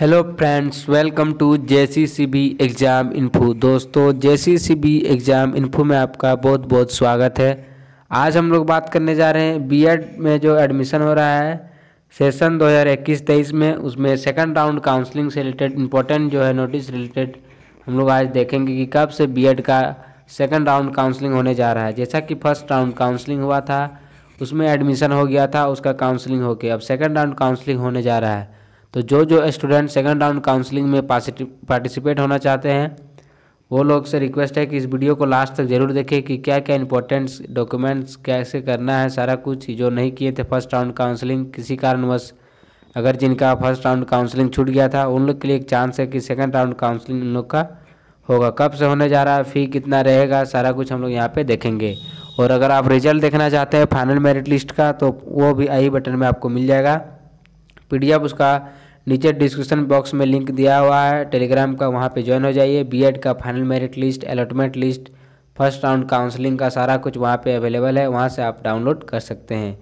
Hello friends, welcome to JCCB exam info. दोस्तों, JCCB exam info में आपका बहुत बहुत स्वागत है। आज हम लोग बात करने जा रहे हैं बीएड में जो एडमिशन हो रहा है सेशन 2021-23 में, उसमें सेकंड राउंड काउंसलिंग से रिलेटेड इम्पोर्टेंट जो है नोटिस रिलेटेड हम लोग आज देखेंगे कि कब से बीएड का सेकंड राउंड काउंसलिंग होने जा रहा है। जैसा कि फर्स्ट राउंड काउंसलिंग हुआ था, उसमें एडमिशन हो गया था, उसका काउंसलिंग होके अब सेकंड राउंड काउंसलिंग होने जा रहा है। तो जो जो स्टूडेंट सेकंड राउंड काउंसलिंग में पार्टिसिपेट होना चाहते हैं वो लोग से रिक्वेस्ट है कि इस वीडियो को लास्ट तक ज़रूर देखें कि क्या क्या इंपॉर्टेंट्स डॉक्यूमेंट्स कैसे करना है, सारा कुछ जो नहीं किए थे फर्स्ट राउंड काउंसलिंग किसी कारणवश। अगर जिनका फर्स्ट राउंड काउंसलिंग छूट गया था उन लोग के लिए एक चांस है कि सेकंड राउंड काउंसलिंग उन लोग का होगा। कब से होने जा रहा है, फ़ी कितना रहेगा, सारा कुछ हम लोग यहाँ पर देखेंगे। और अगर आप रिजल्ट देखना चाहते हैं फाइनल मेरिट लिस्ट का तो वो भी आई बटन में आपको मिल जाएगा। PDF उसका नीचे डिस्क्रिप्शन बॉक्स में लिंक दिया हुआ है टेलीग्राम का, वहाँ पे ज्वाइन हो जाइए। बीएड का final merit list, allotment list, first round counselling का सारा कुछ वहाँ पे अवेलेबल है, वहाँ से आप डाउनलोड कर सकते हैं।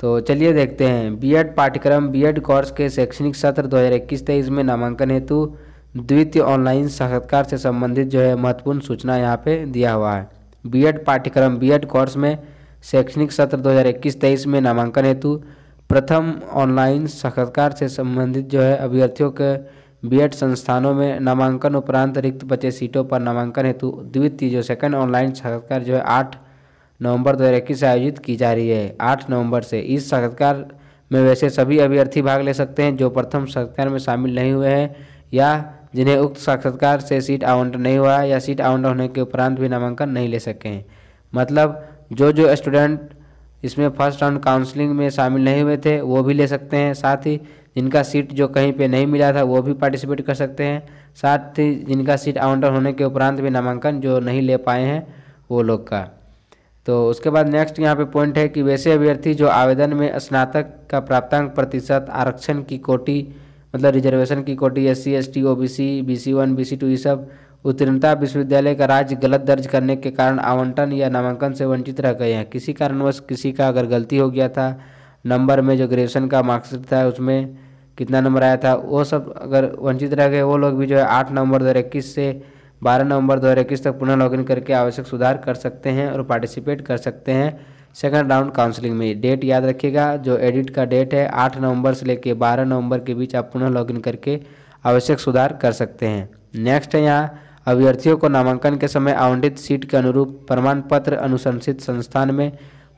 तो चलिए देखते हैं। बीएड पाठ्यक्रम बीएड कोर्स के शैक्षणिक सत्र 2021-23 में नामांकन हेतु द्वितीय ऑनलाइन साक्षात्कार से संबंधित जो है महत्वपूर्ण सूचना यहाँ पर दिया हुआ है। बीएड पाठ्यक्रम बीएड कोर्स में शैक्षणिक सत्र 2021-23 में नामांकन हेतु प्रथम ऑनलाइन साक्षात्कार से संबंधित जो है अभ्यर्थियों के बीएड संस्थानों में नामांकन उपरांत रिक्त बचे सीटों पर नामांकन हेतु द्वितीय जो सेकंड ऑनलाइन साक्षात्कार जो है 8 नवंबर 2021 से आयोजित की जा रही है। 8 नवंबर से इस साक्षात्कार में वैसे सभी अभ्यर्थी भाग ले सकते हैं जो प्रथम साक्षात्कार में शामिल नहीं हुए हैं या जिन्हें उक्त साक्षात्कार से सीट आवंटन नहीं हुआ या सीट आवंटन होने के उपरांत भी नामांकन नहीं ले सके हैं। मतलब जो जो स्टूडेंट इसमें फर्स्ट राउंड काउंसलिंग में शामिल नहीं हुए थे वो भी ले सकते हैं, साथ ही जिनका सीट जो कहीं पे नहीं मिला था वो भी पार्टिसिपेट कर सकते हैं, साथ ही जिनका सीट आवंटन होने के उपरांत भी नामांकन जो नहीं ले पाए हैं वो लोग का। तो उसके बाद नेक्स्ट यहाँ पे पॉइंट है कि वैसे अभ्यर्थी जो आवेदन में स्नातक का प्राप्तांक प्रतिशत, आरक्षण की कोटि मतलब रिजर्वेशन की कोटि, SC, ST, OBC, BC1, BC2 ये सब उत्तीर्णता विश्वविद्यालय का राज्य गलत दर्ज करने के कारण आवंटन या नामांकन से वंचित रह गए हैं। किसी कारणवश किसी का अगर गलती हो गया था नंबर में, जो ग्रेजुएशन का मार्क्सशीट था उसमें कितना नंबर आया था वो सब अगर वंचित रह गए वो लोग भी जो है 8 नवंबर 2021 से 12 नवंबर 2021 तक पुनः लॉगिन करके आवश्यक सुधार कर सकते हैं और पार्टिसिपेट कर सकते हैं सेकेंड राउंड काउंसलिंग में। डेट याद रखिएगा, जो एडिट का डेट है 8 नवंबर से लेकर 12 नवंबर के बीच आप पुनः लॉगिन करके आवश्यक सुधार कर सकते हैं। नेक्स्ट है यहाँ, अभ्यर्थियों को नामांकन के समय आवंटित सीट के अनुरूप प्रमाण पत्र अनुशंसित संस्थान में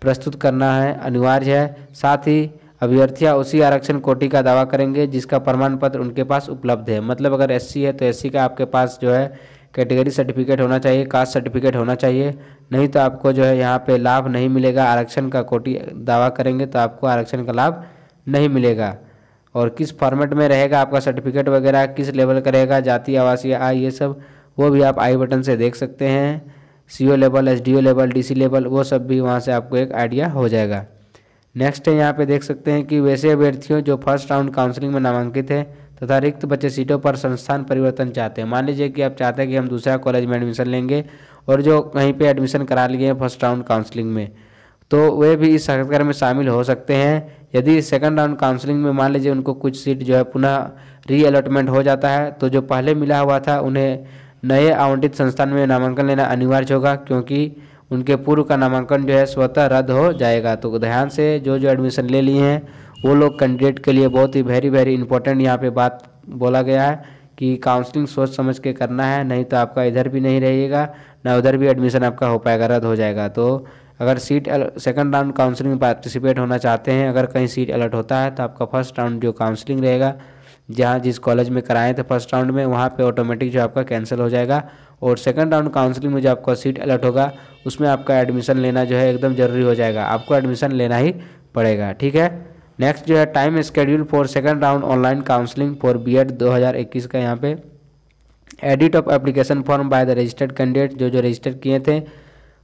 प्रस्तुत करना है, अनिवार्य है। साथ ही अभ्यर्थियां उसी आरक्षण कोटि का दावा करेंगे जिसका प्रमाण पत्र उनके पास उपलब्ध है। मतलब अगर SC है तो SC का आपके पास जो है कैटेगरी सर्टिफिकेट होना चाहिए, कास्ट सर्टिफिकेट होना चाहिए, नहीं तो आपको जो है यहाँ पर लाभ नहीं मिलेगा। आरक्षण का कोटि दावा करेंगे तो आपको आरक्षण का लाभ नहीं मिलेगा। और किस फॉर्मेट में रहेगा आपका सर्टिफिकेट वगैरह, किस लेवल का रहेगा, जाति, आवासीय आय, ये सब वो भी आप आई बटन से देख सकते हैं। CO level, SDO level, DC level, वो सब भी वहाँ से आपको एक आइडिया हो जाएगा। नेक्स्ट है यहाँ पे देख सकते हैं कि वैसे अभ्यर्थियों जो फर्स्ट राउंड काउंसलिंग में नामांकित हैं तथा रिक्त बचे सीटों पर संस्थान परिवर्तन चाहते हैं। मान लीजिए कि आप चाहते हैं कि हम दूसरा कॉलेज में एडमिशन लेंगे और जो कहीं पर एडमिशन करा लिए हैं फर्स्ट राउंड काउंसलिंग में, तो वे भी इस साक्षात्कार में शामिल हो सकते हैं। यदि सेकंड राउंड काउंसलिंग में मान लीजिए उनको कुछ सीट जो है पुनः रीअलॉटमेंट हो जाता है तो जो पहले मिला हुआ था उन्हें नए आवंटित संस्थान में नामांकन लेना अनिवार्य होगा, क्योंकि उनके पूर्व का नामांकन जो है स्वतः रद्द हो जाएगा। तो ध्यान से जो जो एडमिशन ले लिए हैं वो लोग कैंडिडेट के लिए बहुत ही वेरी इंपॉर्टेंट यहाँ पर बात बोला गया है कि काउंसलिंग सोच समझ के करना है, नहीं तो आपका इधर भी नहीं रहेगा ना उधर भी एडमिशन आपका हो पाएगा, रद्द हो जाएगा। तो अगर सीट सेकंड राउंड काउंसलिंग में पार्टिसिपेट होना चाहते हैं, अगर कहीं सीट अलर्ट होता है तो आपका फर्स्ट राउंड जो काउंसलिंग रहेगा जहां जिस कॉलेज में कराएं थे फर्स्ट राउंड में वहां पे ऑटोमेटिक जो आपका कैंसिल हो जाएगा और सेकंड राउंड काउंसलिंग में जो आपका सीट अलर्ट होगा उसमें आपका एडमिशन लेना जो है एकदम ज़रूरी हो जाएगा, आपको एडमिशन लेना ही पड़ेगा। ठीक है। नेक्स्ट जो है time schedule for second round online counselling for BEd 2021 का यहाँ पे edit of application form by the registered candidate, जो जो रजिस्टर किए थे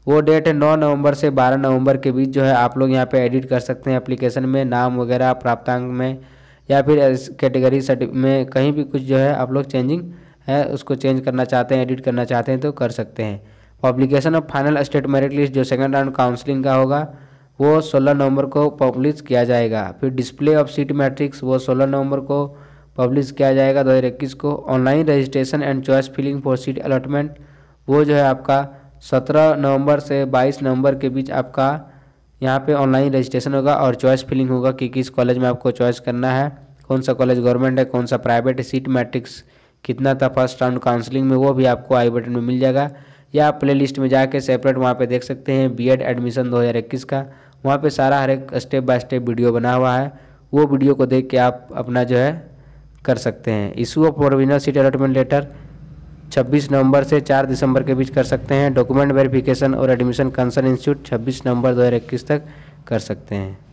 वो डेट है 9 नवंबर से 12 नवंबर के बीच जो है आप लोग यहाँ पे एडिट कर सकते हैं एप्लीकेशन में, नाम वगैरह, प्राप्तांक में या फिर कैटेगरी में कहीं भी कुछ जो है आप लोग चेंजिंग है उसको चेंज करना चाहते हैं, एडिट करना चाहते हैं तो कर सकते हैं। Publication of final state merit list जो सेकंड राउंड काउंसलिंग का होगा वो 16 नवंबर को पब्लिश किया जाएगा। फिर डिस्प्ले ऑफ सीट मैट्रिक्स वो 16 नवंबर को पब्लिश किया जाएगा 2021 को। Online registration and choice filling for seat allotment वो जो है आपका 17 नवंबर से 22 नवंबर के बीच आपका यहाँ पे ऑनलाइन रजिस्ट्रेशन होगा और चॉइस फिलिंग होगा कि किस कॉलेज में आपको चॉइस करना है, कौन सा कॉलेज गवर्नमेंट है, कौन सा प्राइवेट है, सीट मैट्रिक्स कितना था फर्स्ट राउंड काउंसलिंग में, वो भी आपको आई बटन में मिल जाएगा या आप प्ले लिस्ट में जाके सेपरेट वहाँ पे देख सकते हैं बीएड एडमिशन 2021 का। वहाँ पे सारा हर एक स्टेप बाय स्टेप वीडियो बना हुआ है, वो वीडियो को देख के आप अपना जो है कर सकते हैं। Issue of provisional seat allotment letter 26 नवंबर से 4 दिसंबर के बीच कर सकते हैं। डॉक्यूमेंट वेरिफिकेशन और एडमिशन कंसर्न इंस्टीट्यूट 26 नवंबर 2021 तक कर सकते हैं।